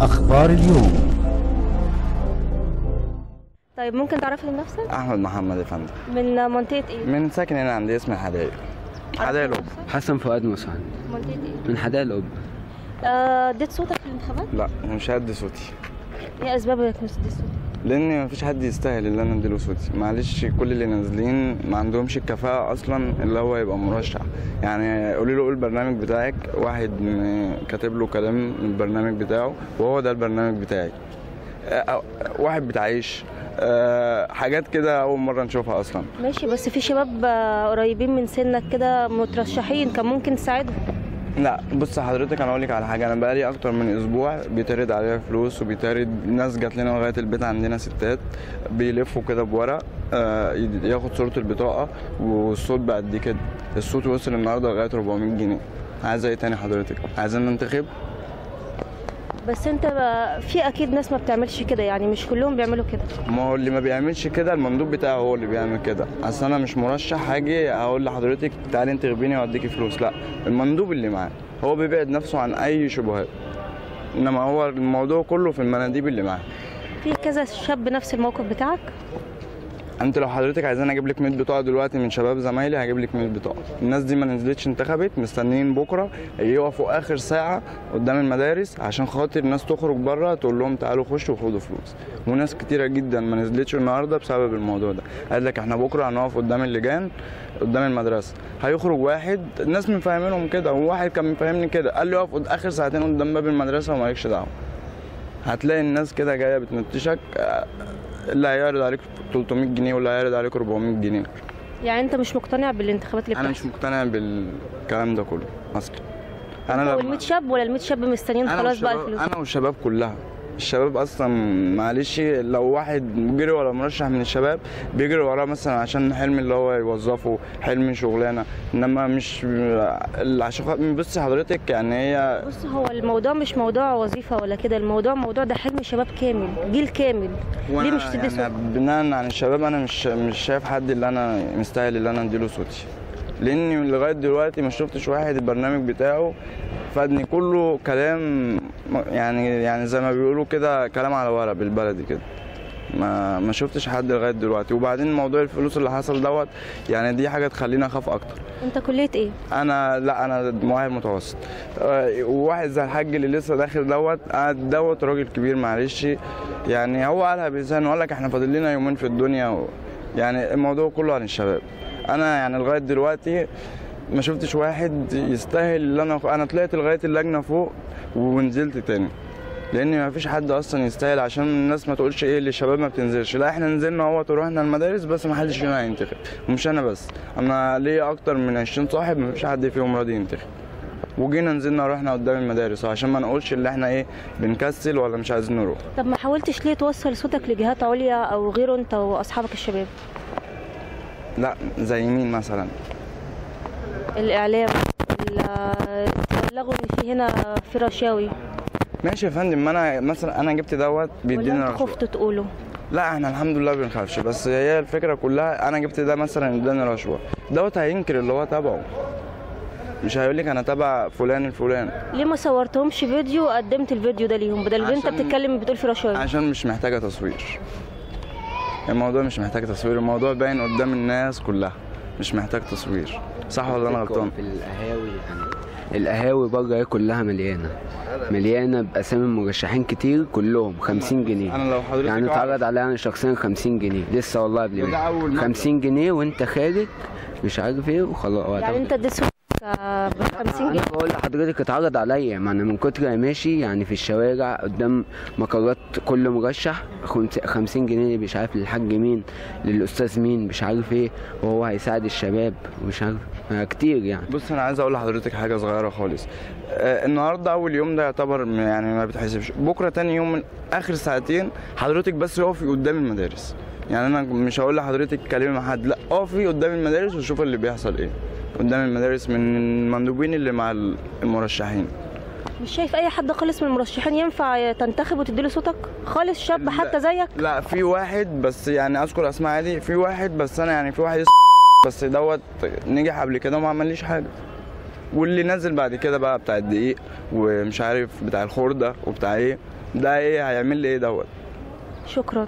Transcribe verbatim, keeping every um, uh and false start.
أخبار اليوم. طيب ممكن تعرفي من نفسك؟ أحمد محمد يا فندم. من منطقة إيه؟ من ساكن هنا عند اسم الحدائق. حدائق الأب. حسن فؤاد مسعد. منطقة إيه؟ من حدائق الأب. اديت آه صوتك في الانتخابات؟ لا مش هدي صوتي. إيه أسباب إنك مش هتدي صوتك؟ لأن مفيش حد يستاهل اللي أنا أديله صوتي، معلش كل اللي نازلين ما عندهمش الكفاءة أصلا اللي هو يبقى مرشح، يعني قولي له قول البرنامج بتاعك، واحد كاتب له كلام من البرنامج بتاعه وهو ده البرنامج بتاعي. واحد بتعيش أه حاجات كده اول مره نشوفها اصلا. ماشي بس في شباب قريبين من سنك كده مترشحين كان ممكن تساعدهم. لا بص حضرتك انا اقول لك على حاجه، انا بقالي اكتر من اسبوع بيترد عليا فلوس وبيترد ناس جات لنا لغايه البيت، عندنا ستات بيلفوا كده بورق أه ياخد صوره البطاقه والصوت بقد كده، الصوت وصل النهارده لغايه أربعمية جنيه. عايز ايه تاني حضرتك؟ عايزين ننتخب؟ بس انت في اكيد ناس ما بتعملش كده، يعني مش كلهم بيعملوا كده. ما هو اللي ما بيعملش كده المندوب بتاعه هو اللي بيعمل كده، اصل انا مش مرشح هاجي اقول لحضرتك تعالي انتخبيني واديكي فلوس، لا المندوب اللي معاه هو بيبعد نفسه عن اي شبهات، انما هو الموضوع كله في المناديب اللي معاه. في كذا شاب نفس الموقف بتاعك؟ انت لو حضرتك عايزاني اجيب لك مية بطاقه دلوقتي من شباب زمايلي هجيب لك مية بطاقه، الناس دي ما نزلتش انتخبت، مستنيين بكره يقفوا اخر ساعه قدام المدارس عشان خاطر الناس تخرج بره تقول لهم تعالوا خشوا وخدوا فلوس، وناس كتيره جدا ما نزلتش النهارده بسبب الموضوع ده، قال لك احنا بكره هنقف قدام اللجان قدام المدرسه، هيخرج واحد الناس مفهمينهم كده، وواحد كان مفهمني كده قال لي اقف اخر ساعتين قدام باب المدرسه ومالكش دعوه. هتلاقي الناس كده جايه بتنتشك، اللي هيعرض عليك تلتمية جنيه واللي هيعرض عليك أربعمية جنيه. يعني انت مش مقتنع بالانتخابات اللي بتحصل؟ انا مش مقتنع بالكلام ده كله اصلا. انا وال مية شاب ولا ال مية شاب مستنيين خلاص بقى الفلوس؟ انا والشباب كلها، الشباب اصلا معلش لو واحد بيجري ورا مرشح من الشباب بيجري وراه مثلا عشان حلم اللي هو يوظفه، حلم شغلانه، انما مش العشقاء. بصي حضرتك يعني هي بص هو الموضوع مش موضوع وظيفه ولا كده، الموضوع موضوع ده حلم شباب كامل، جيل كامل. ليه مش تدي صوتك؟ يعني بناء عن الشباب انا مش مش شايف حد اللي انا مستاهل اللي انا اديله صوتي، لاني لغايه دلوقتي ما شفتش واحد البرنامج بتاعه فادني، كله كلام يعني يعني زي ما بيقولوا كده كلام على ورق بالبلدي كده، ما ما شفتش حد لغايه دلوقتي. وبعدين موضوع الفلوس اللي حصل دوت يعني دي حاجه تخليني اخاف اكتر. انت كليه ايه؟ انا لا انا معاهد متوسط. وواحد زي الحاج اللي لسه داخل دوت دوت راجل كبير معلش، يعني هو قالها بلسانه وقال لك احنا فاضل لنا يومين في الدنيا و... يعني الموضوع كله عن الشباب. انا يعني لغايه دلوقتي ما شفتش واحد يستاهل اللي انا انا طلعت لغايه اللجنه فوق ونزلت تاني، لان ما فيش حد اصلا يستاهل، عشان الناس ما تقولش ايه اللي الشباب ما بتنزلش، لا احنا نزلنا اهوت ورحنا المدارس بس ما حدش فينا هينتخب، ومش انا بس، انا ليا اكتر من عشرين صاحب ما فيش حد فيهم راضي ينتخب، وجينا نزلنا رحنا قدام المدارس عشان ما نقولش اللي احنا ايه بنكسل ولا مش عايزين نروح. طب ما حاولتش ليه توصل صوتك لجهات عليا او غيره انت واصحابك الشباب؟ لا زي مين مثلا؟ الاعلام بلغوا ان في هنا في رشاوي. ماشي يا فندم، ما انا مثلا انا جبت دوت بيدينا رشوه. خفت تقوله؟ لا احنا الحمد لله ما بنخافش، بس هي الفكره كلها انا جبت ده مثلا اداني رشوه، دوت هينكر اللي هو تبعه، مش هيقول لك انا تبع فلان الفلان. ليه ما صورتهمش فيديو وقدمت الفيديو ده ليهم بدل انت بتتكلم بتقول في رشاوي؟ عشان مش محتاجه تصوير، الموضوع مش محتاج تصوير، الموضوع باين قدام الناس كلها مش محتاج تصوير، صح ولا انا غلطان؟ في القهاوي القهاوي بره كلها مليانه مليانه باسامي مرشحين كتير كلهم خمسين جنيه. انا لو حضرتك يعني اتعرض عليا انا شخصيا خمسين جنيه لسه والله قبل ما خمسين جنيه وانت خارج مش عارف ايه وخلاص. يعني انت اديت صوتك ب خمسين جنيه؟ انا بقول لحضرتك اتعرض عليا، ما انا من كتر ماشي يعني في الشوارع قدام مقرات كل مرشح خمسين جنيه مش عارف للحاج مين للاستاذ مين مش عارف ايه وهو هيساعد الشباب ومش عارف كتير. يعني بص انا عايز اقول لحضرتك حاجه صغيره خالص، آه النهارده اول يوم ده يعتبر يعني ما بتحسبش، بكره تاني يوم من اخر ساعتين حضرتك بس اقفي قدام المدارس، يعني انا مش هقول لحضرتك كلمه حد، لا اقفي قدام المدارس وشوف اللي بيحصل ايه قدام المدارس من المندوبين اللي مع المرشحين. مش شايف اي حد خالص من المرشحين ينفع تنتخب وتديله صوتك خالص شاب حتى زيك؟ لا في واحد بس يعني اذكر اسماء عادي، في واحد بس انا يعني في واحد بس دوت نجح قبل كده وما عمليش حاجه، واللي نزل بعد كده بقى بتاع الدقيق ومش عارف بتاع الخردة وبتاع ايه ده، ايه هيعمل لي ايه دوت. شكرا.